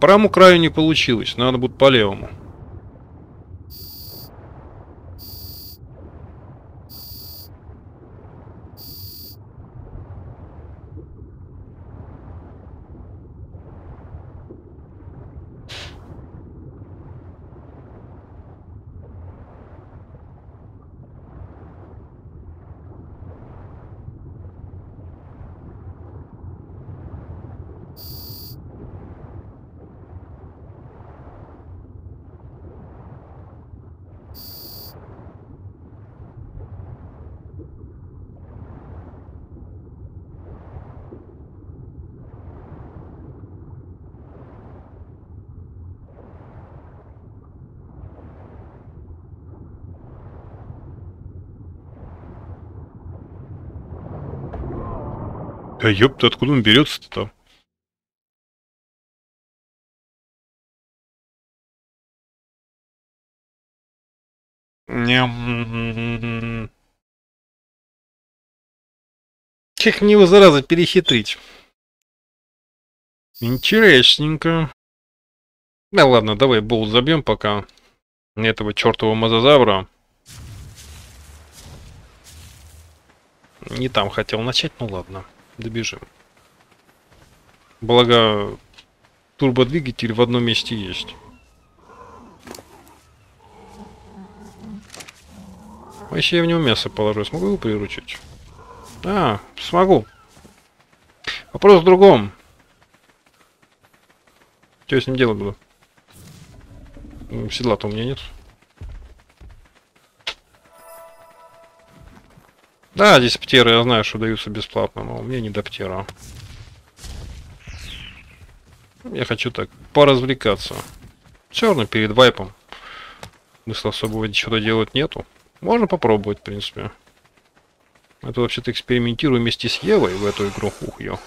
правому краю не получилось, надо будет по левому. Да ёпта, откуда он берется-то там? Ням. Как мне его, зараза, перехитрить? Интересненько. Да ладно, давай болт забьем пока этого чертового мозазавра. Не там хотел начать, ну ладно. Добежим. Благо, турбодвигатель в одном месте есть. Вообще я в него мясо положу. Смогу его приручить? А, смогу. Вопрос в другом. Что я с ним делать буду? Седла-то у меня нет. Да, здесь птеры, я знаю, что даются бесплатно, но мне не до птера. Я хочу так поразвлекаться. Все равно перед вайпом смысла особого ничего делать нету. Можно попробовать, в принципе. Я тут вообще-то экспериментирую вместе с Евой в эту игру. Ух, ё.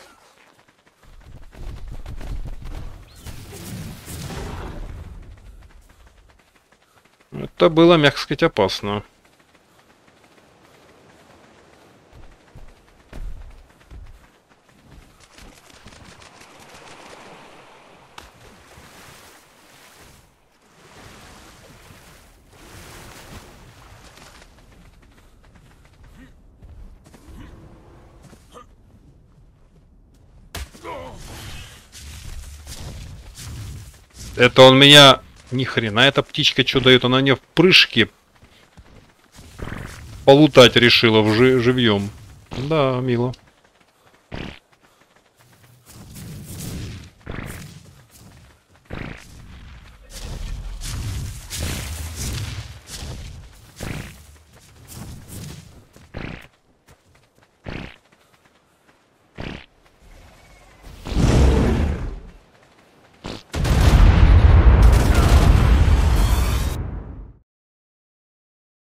Это было, мягко сказать, опасно. Это он меня... Ни хрена, эта птичка что дает? Она мне в прыжке полутать решила в живьем. Да, мило.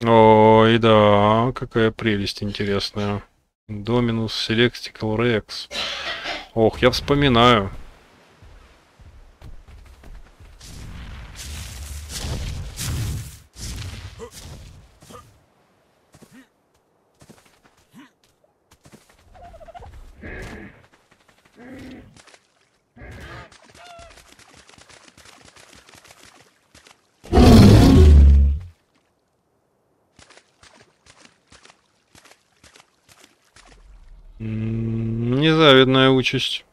Ой, да, какая прелесть интересная. Dominus Selectical Rex. Ох, я вспоминаю. Незавидная участь.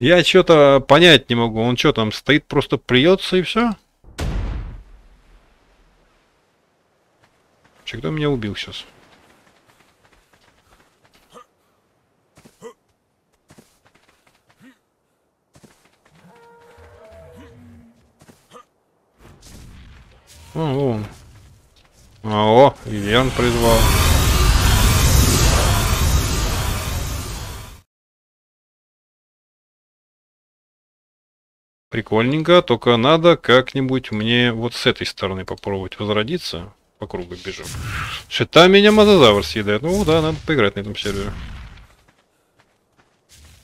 Я что-то понять не могу. Он что там стоит, просто плюется и все? Кто меня убил сейчас? О, вон. О, Вивиан призвал. Прикольненько, только надо как-нибудь мне вот с этой стороны попробовать возродиться. по кругу бежим. Что-то меня мозазавр съедает. Ну да, надо поиграть на этом сервере.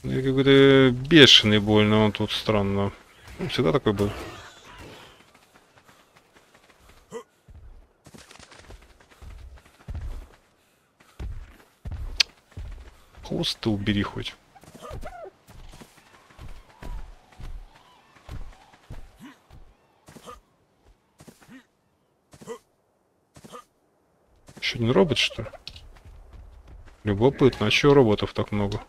Я какой-то бешеный больно, он тут странно. Он всегда такой был. Хвост ты убери хоть. Еще один робот, что ли? Любопытно, а чего роботов так много?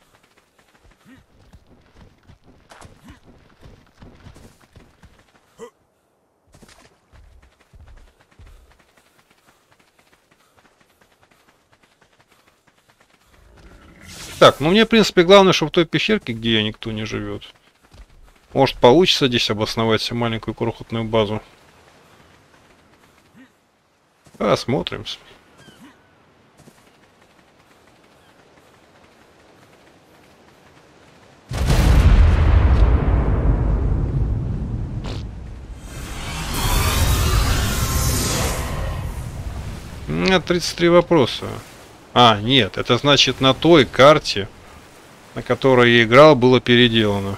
Так, ну мне, в принципе, главное, что в той пещерке, где я, никто не живет. Может, получится здесь обосновать себе маленькую крохотную базу. Осмотримся. У меня 33 вопроса. А, нет, это значит на той карте, на которой я играл, было переделано.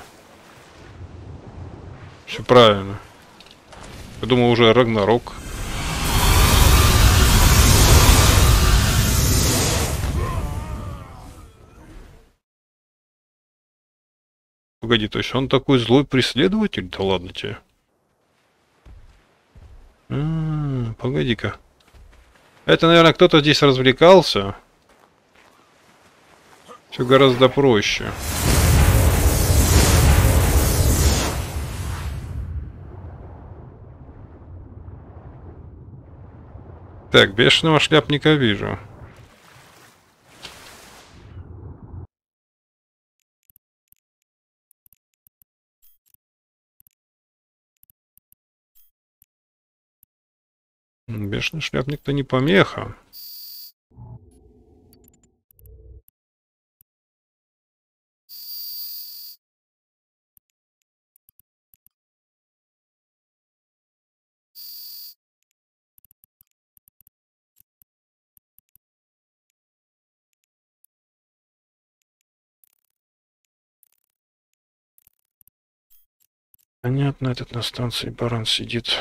Все правильно. Я думаю, уже Рагнарок. Погоди, то есть он такой злой преследователь? Да ладно тебе. Погоди-ка. Это, наверное, кто-то здесь развлекался. Все гораздо проще. Так, бешеного шляпника вижу. Бешеный шляпник-то не помеха. Понятно, этот на станции баран сидит.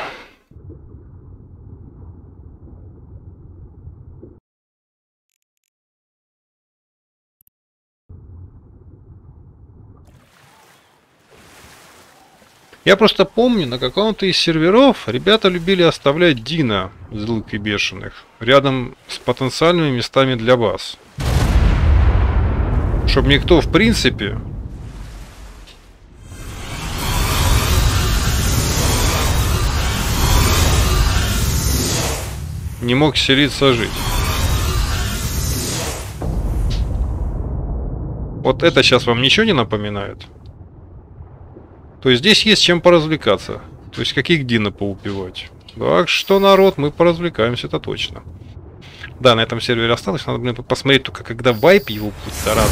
Я просто помню, на каком-то из серверов ребята любили оставлять Дина, злых и бешеных, рядом с потенциальными местами для баз. Чтобы никто, в принципе... не мог селиться жить. Вот это сейчас вам ничего не напоминает? То есть здесь есть чем поразвлекаться. То есть каких Дина поубивать. Так что, народ, мы поразвлекаемся, это точно. Да, на этом сервере осталось. Надо, блин, посмотреть только, когда вайп его будет зараза.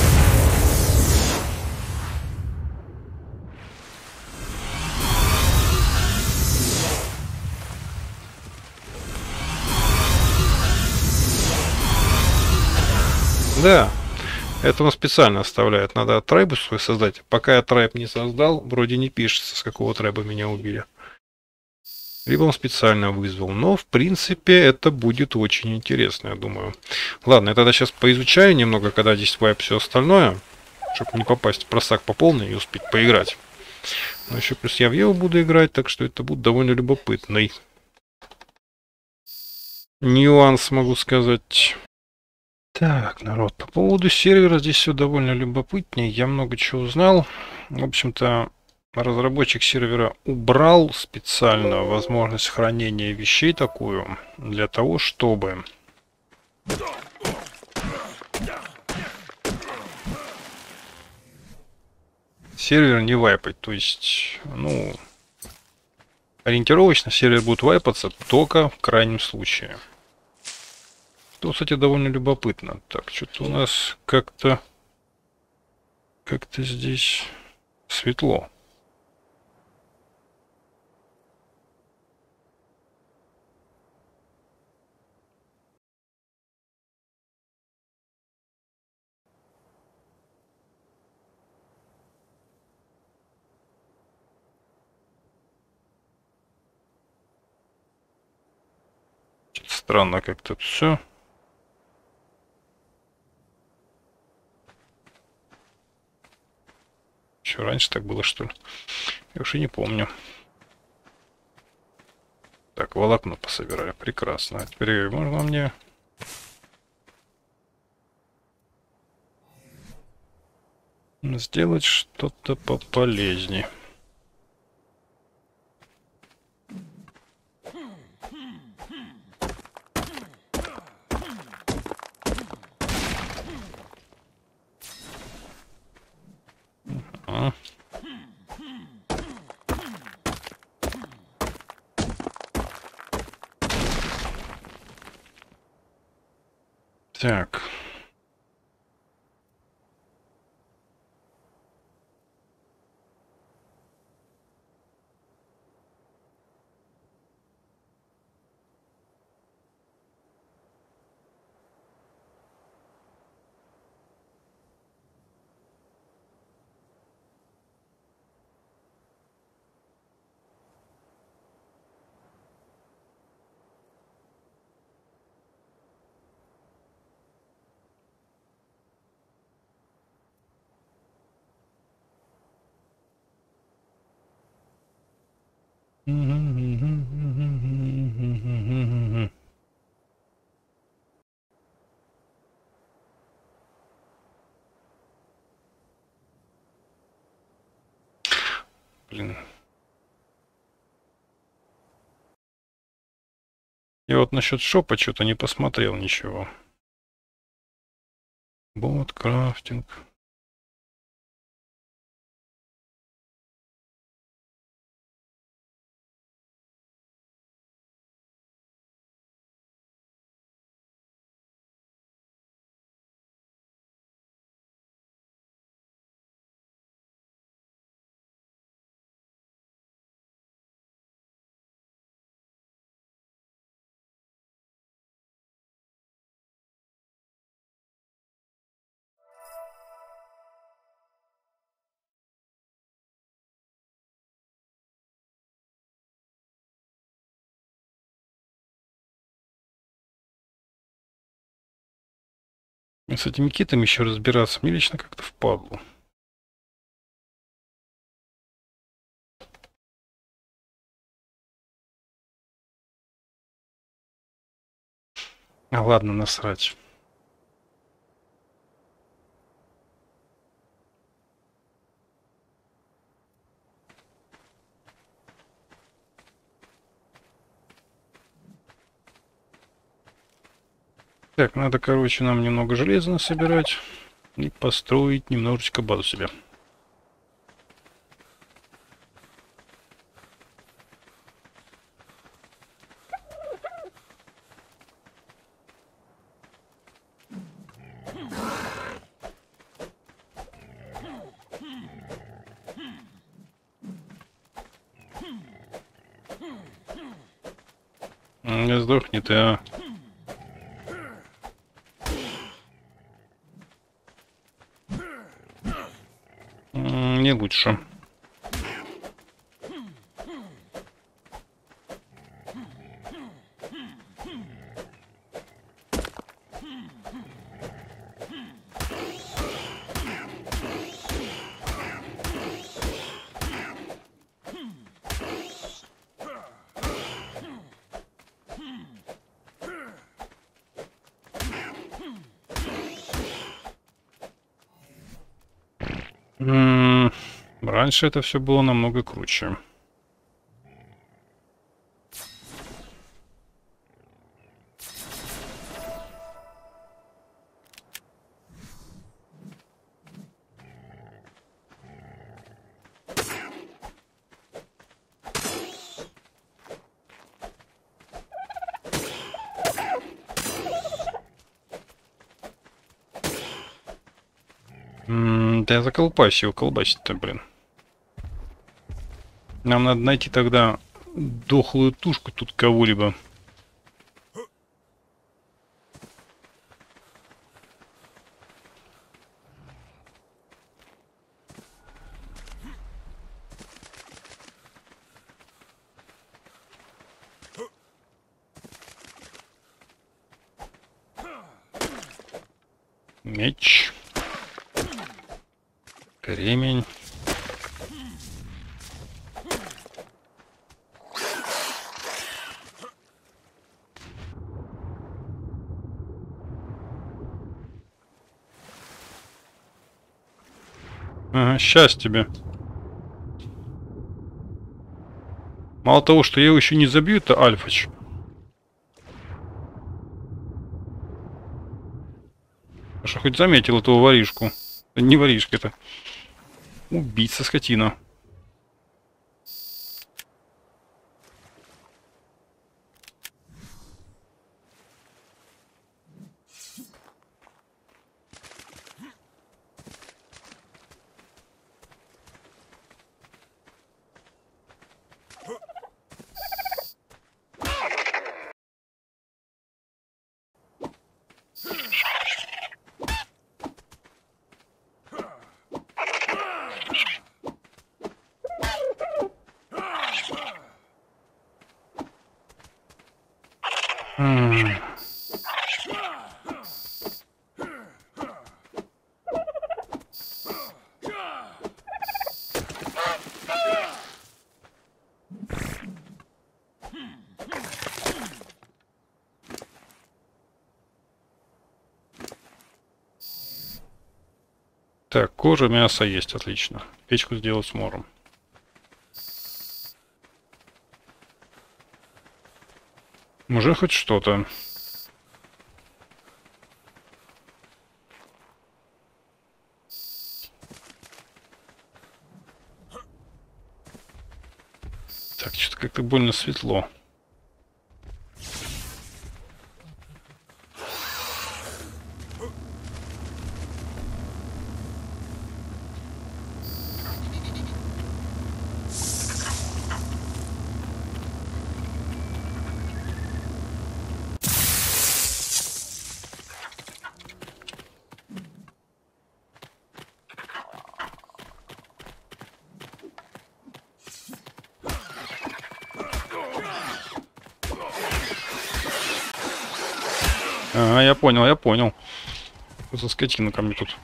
Да. Это он специально оставляет. Надо трайбу свой создать. Пока я трайб не создал, вроде не пишется, с какого трайба меня убили. Либо он специально вызвал. Но, в принципе, это будет очень интересно, я думаю. Ладно, я тогда сейчас поизучаю немного, когда здесь вайп все остальное. Чтобы не попасть в просак по полной и успеть поиграть. Но еще плюс я в Еву буду играть, так что это будет довольно любопытный нюанс, могу сказать. Так, народ, по поводу сервера здесь все довольно любопытнее. Я много чего узнал. В общем-то, разработчик сервера убрал специально возможность хранения вещей такую, для того, чтобы... сервер не вайпать. То есть, ну, ориентировочно сервер будет вайпаться только в крайнем случае. То, кстати, довольно любопытно. Так, что-то у нас как-то здесь светло. Странно как-то все. Что, раньше так было, что ли? Я уж и не помню. Так, волокно пособирали. Прекрасно. А теперь можно мне... сделать что-то пополезнее. Так. Блин. Я вот насчет шопа что-то не посмотрел ничего. Бот, крафтинг. С этими китами еще разбираться мне лично как-то впадло. А ладно, насрать. Так, надо, короче, нам немного железа насобирать и построить немножечко базу себе. Не сдохнет, а... не лучше. Раньше это все было намного круче. Да я заколпаюсь его колбасить-то, блин. Нам надо найти тогда дохлую тушку тут кого-либо. Меч. Кремень. Ага, сейчас тебе. Мало того, что я его еще не забью, это Альфач. Хорошо, хоть заметил этого воришку. Не воришка это. Убийца скотина. Так, кожа, мясо есть, отлично. Печку сделать с мором. Уже хоть что-то. Так, что-то как-то больно светло. А, я понял, я понял. Что за скотина ко мне тут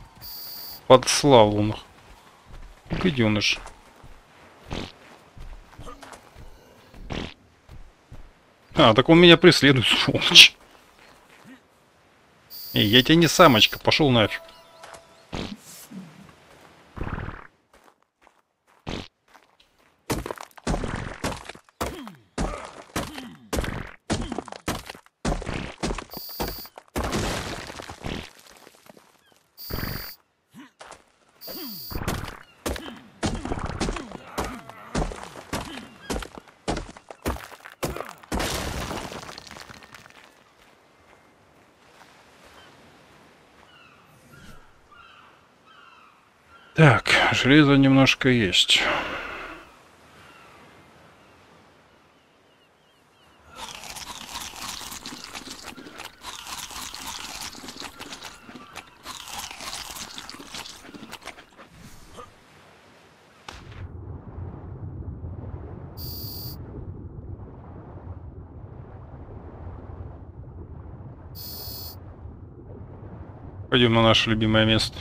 подслал он их. Гаденыш. А, так он меня преследует, сволочь. Эй, я тебя не самочка, пошел нафиг. Так, железо немножко есть. Пойдем на наше любимое место.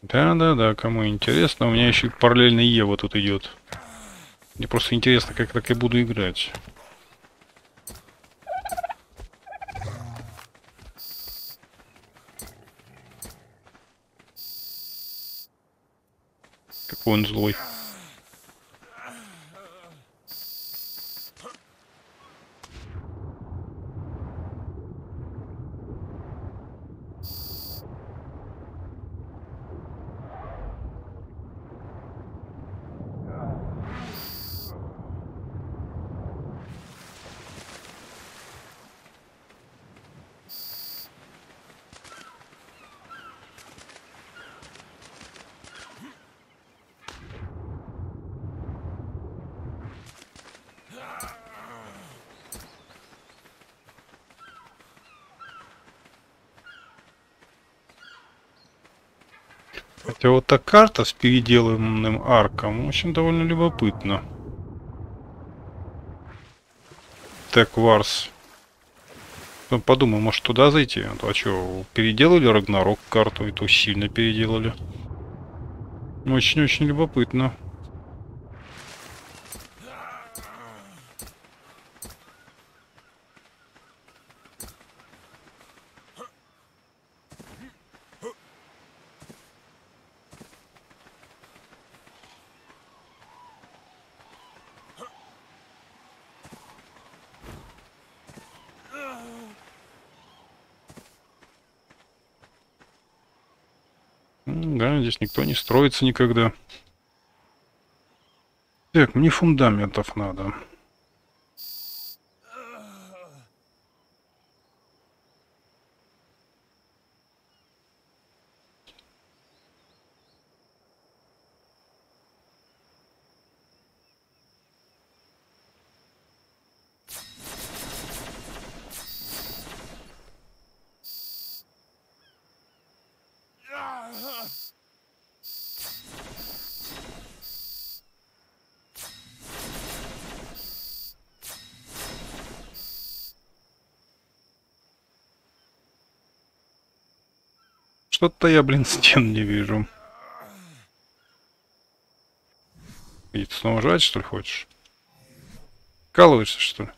Да-да-да, кому интересно, у меня еще параллельно Ева тут идет. Мне просто интересно, как так я буду играть. Какой он злой. Хотя вот та карта с переделанным арком, в общем, довольно любопытно. Так, Варс. Подумай, может туда зайти? А что, переделали Рагнарок карту, и то сильно переделали. Очень-очень любопытно. Да, здесь никто не строится никогда. Так, мне фундаментов надо. Что-то я, блин, стен не вижу. И ты снова жрать, что ли, хочешь? Калываешься, что ли?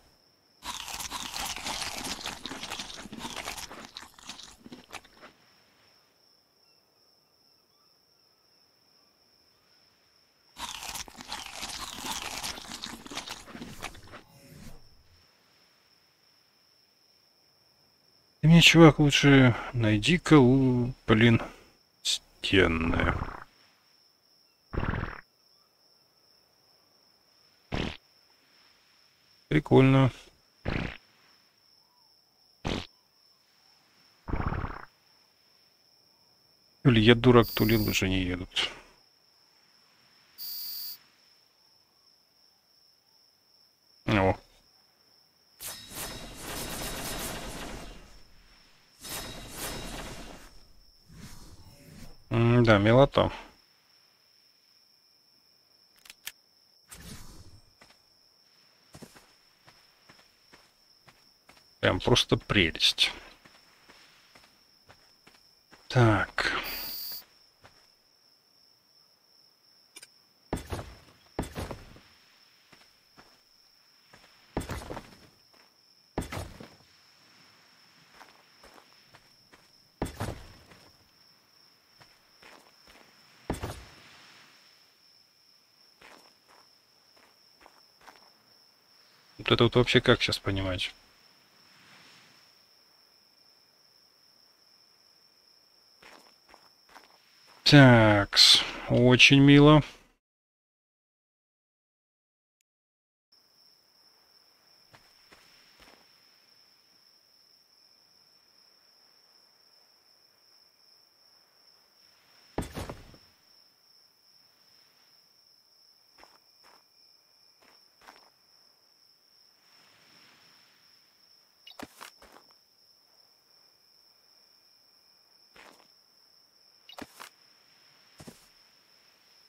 Ты мне, чувак, лучше найди-ка, блин, стены. Прикольно. То ли я дурак, то ли лыжи не едут. О. Да, милота. Прям просто прелесть. Так. Вот это вот вообще как сейчас понимать? Такс, очень мило.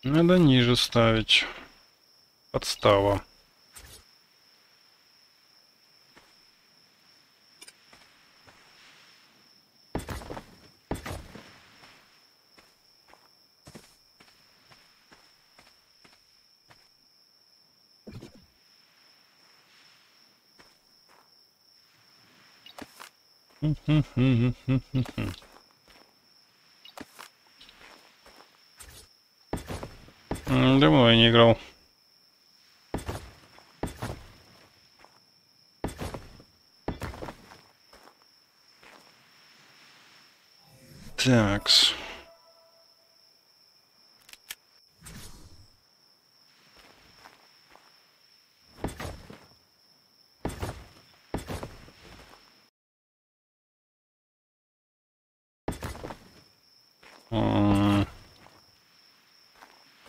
Надо ниже ставить. Подстава. Давно я не играл. Такс.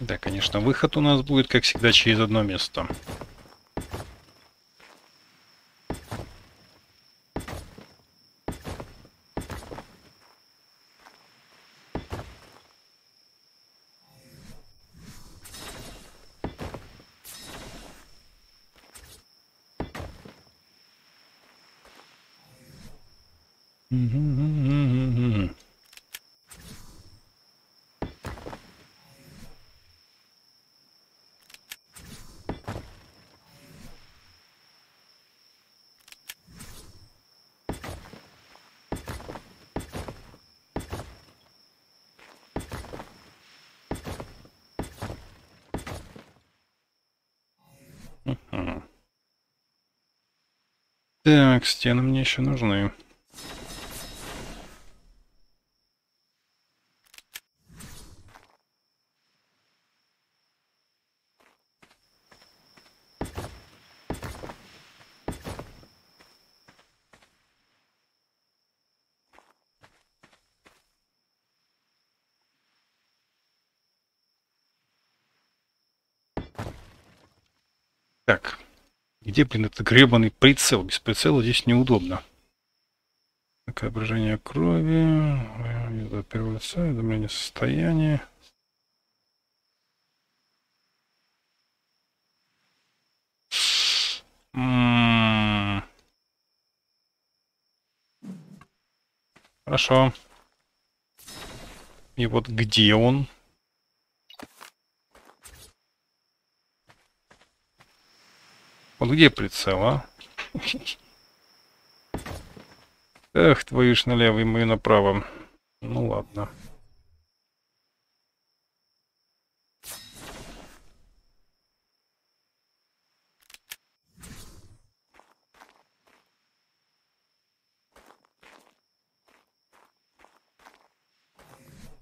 Да, конечно, выход у нас будет, как всегда, через одно место. Так, стены мне еще нужны. Так. Где, блин, этот гребаный прицел? Без прицела здесь неудобно. Так, отображение крови, первое лицо, уведомление состояния. Хорошо. И вот где он? Вот где прицел, а? Эх, твою ж налево и мою направо. Ну ладно.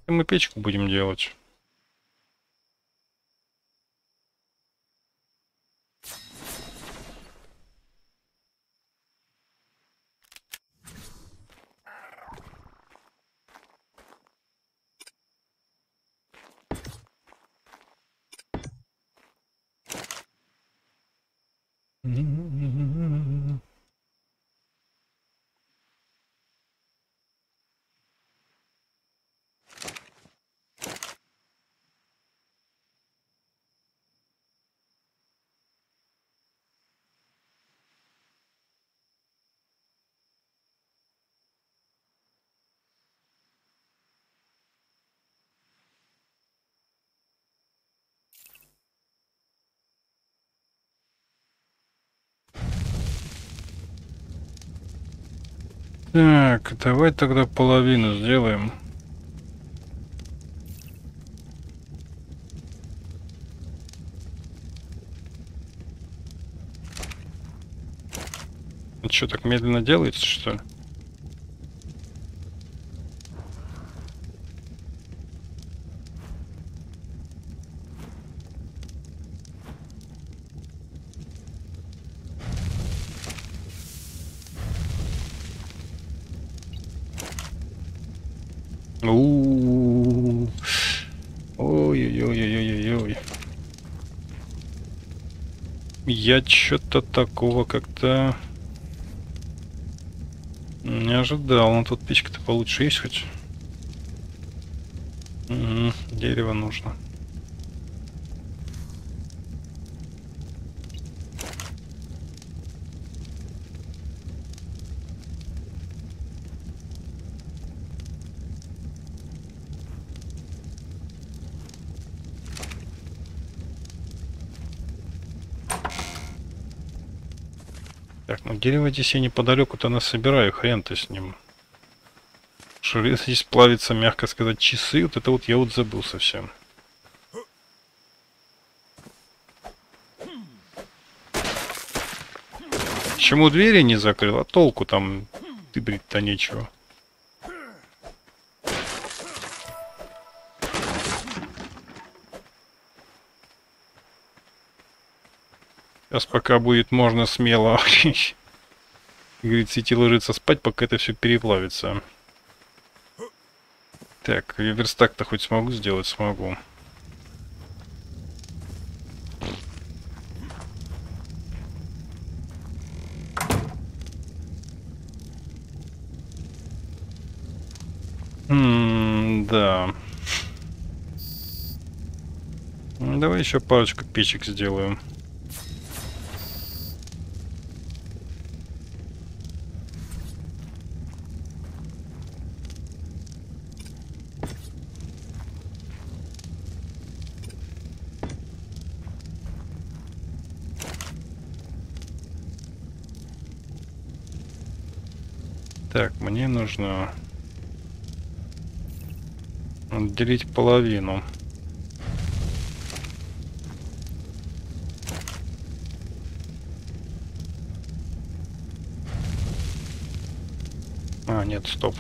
И мы печку будем делать. Так, давай тогда половину сделаем. Это что, так медленно делается, что ли? Ой-ой-ой-ой-ой-ой. Я что-то такого как-то не ожидал. Но тут печка-то получше есть хоть? Угу, дерево нужно. Так, ну дерево здесь я неподалеку-то насобираю, хрен-то с ним. Ширин здесь плавится, мягко сказать, часы. Вот это вот я вот забыл совсем. Почему двери не закрыл? А толку там тыбрить-то нечего. Сейчас пока будет можно смело, как говорится, идти ложиться спать, пока это все переплавится. Так, верстак-то хоть смогу сделать? Смогу. Да. Давай еще парочку печек сделаем. Так, мне нужно отделить половину. А, нет, стоп.